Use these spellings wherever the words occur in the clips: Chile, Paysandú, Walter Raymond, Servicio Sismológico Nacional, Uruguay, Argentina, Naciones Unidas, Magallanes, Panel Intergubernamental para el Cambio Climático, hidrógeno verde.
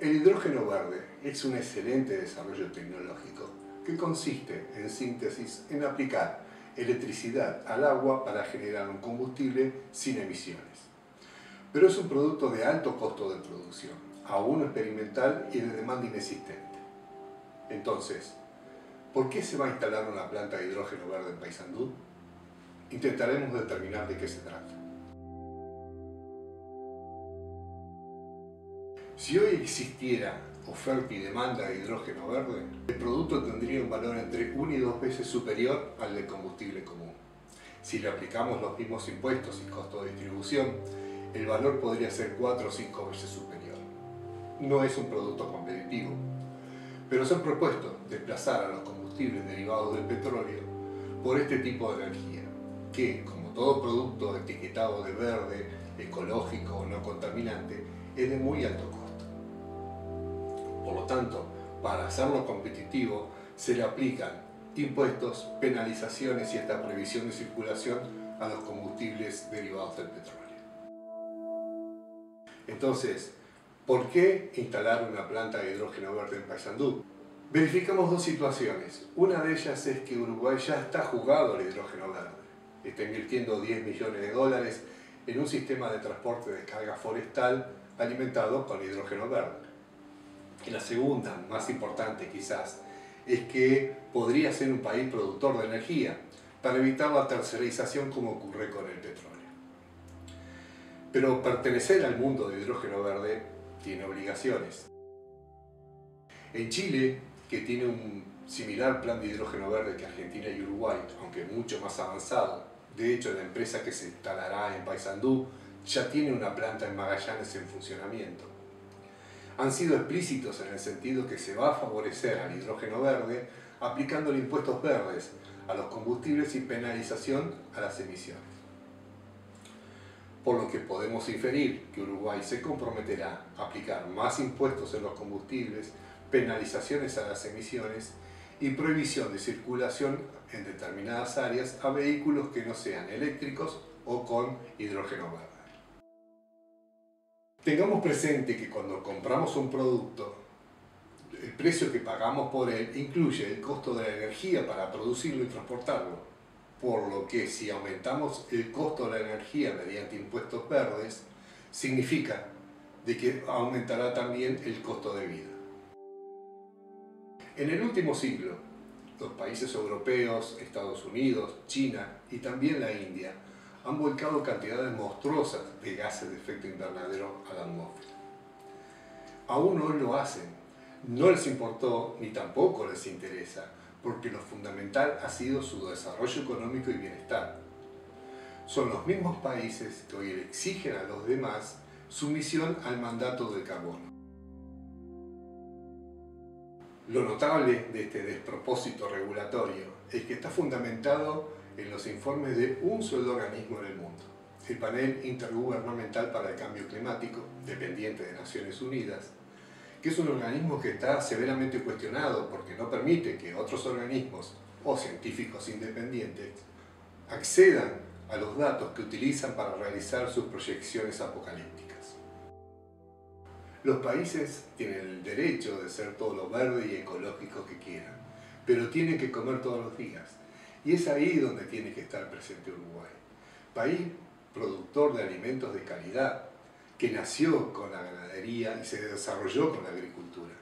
El hidrógeno verde es un excelente desarrollo tecnológico que consiste, en síntesis, en aplicar electricidad al agua para generar un combustible sin emisiones. Pero es un producto de alto costo de producción, aún experimental y de demanda inexistente. Entonces, ¿por qué se va a instalar una planta de hidrógeno verde en Paysandú? Intentaremos determinar de qué se trata. Si hoy existiera oferta y demanda de hidrógeno verde, el producto tendría un valor entre 1 y 2 veces superior al del combustible común. Si le aplicamos los mismos impuestos y costos de distribución, el valor podría ser 4 o 5 veces superior. No es un producto competitivo, pero se han propuesto desplazar a los combustibles derivados del petróleo por este tipo de energía, que, como todo producto etiquetado de verde, ecológico o no contaminante, es de muy alto costo. Por lo tanto, para hacerlo competitivo, se le aplican impuestos, penalizaciones y hasta prohibición de circulación a los combustibles derivados del petróleo. Entonces, ¿por qué instalar una planta de hidrógeno verde en Paysandú? Verificamos dos situaciones. Una de ellas es que Uruguay ya está jugado al hidrógeno verde. Está invirtiendo $10 millones en un sistema de transporte de carga forestal alimentado con hidrógeno verde. Y la segunda, más importante quizás, es que podría ser un país productor de energía para evitar la tercerización como ocurre con el petróleo. Pero pertenecer al mundo de hidrógeno verde tiene obligaciones. En Chile, que tiene un similar plan de hidrógeno verde que Argentina y Uruguay, aunque mucho más avanzado, de hecho la empresa que se instalará en Paysandú ya tiene una planta en Magallanes en funcionamiento. Han sido explícitos en el sentido que se va a favorecer al hidrógeno verde aplicándole impuestos verdes a los combustibles y penalización a las emisiones. Por lo que podemos inferir que Uruguay se comprometerá a aplicar más impuestos en los combustibles, penalizaciones a las emisiones y prohibición de circulación en determinadas áreas a vehículos que no sean eléctricos o con hidrógeno verde. Tengamos presente que cuando compramos un producto, el precio que pagamos por él incluye el costo de la energía para producirlo y transportarlo, por lo que si aumentamos el costo de la energía mediante impuestos verdes, significa de que aumentará también el costo de vida. En el último siglo, los países europeos, Estados Unidos, China y también la India han volcado cantidades monstruosas de gases de efecto invernadero a la atmósfera. Aún hoy lo hacen, no les importó ni tampoco les interesa, porque lo fundamental ha sido su desarrollo económico y bienestar. Son los mismos países que hoy le exigen a los demás sumisión al mandato del carbono. Lo notable de este despropósito regulatorio es que está fundamentado en los informes de un solo organismo en el mundo, el Panel Intergubernamental para el Cambio Climático, dependiente de Naciones Unidas, que es un organismo que está severamente cuestionado porque no permite que otros organismos o científicos independientes accedan a los datos que utilizan para realizar sus proyecciones apocalípticas. Los países tienen el derecho de ser todo lo verde y ecológico que quieran, pero tienen que comer todos los días. Y es ahí donde tiene que estar presente Uruguay, país productor de alimentos de calidad, que nació con la ganadería y se desarrolló con la agricultura,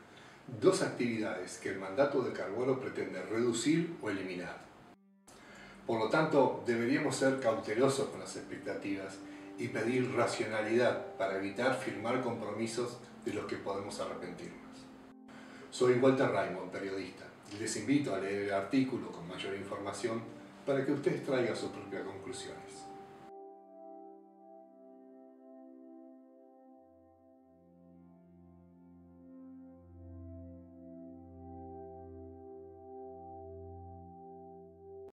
dos actividades que el mandato de carbono pretende reducir o eliminar. Por lo tanto, deberíamos ser cautelosos con las expectativas y pedir racionalidad para evitar firmar compromisos de los que podemos arrepentirnos. Soy Walter Raymond, periodista. Les invito a leer el artículo con mayor información para que ustedes traigan sus propias conclusiones.